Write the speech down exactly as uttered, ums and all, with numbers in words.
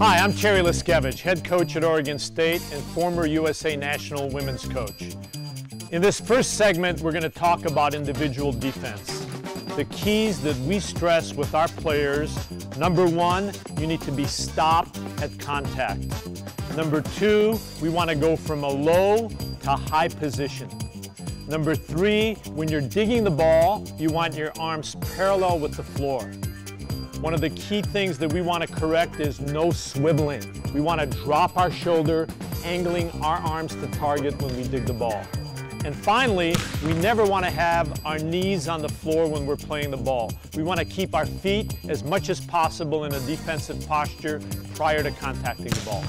Hi, I'm Terry Liskevych, head coach at Oregon State and former U S A National Women's Coach. In this first segment, we're going to talk about individual defense. The keys that we stress with our players: number one, you need to be stopped at contact. Number two, we want to go from a low to high position. Number three, when you're digging the ball, you want your arms parallel with the floor. One of the key things that we want to correct is no swiveling. We want to drop our shoulder, angling our arms to target when we dig the ball. And finally, we never want to have our knees on the floor when we're playing the ball. We want to keep our feet as much as possible in a defensive posture prior to contacting the ball.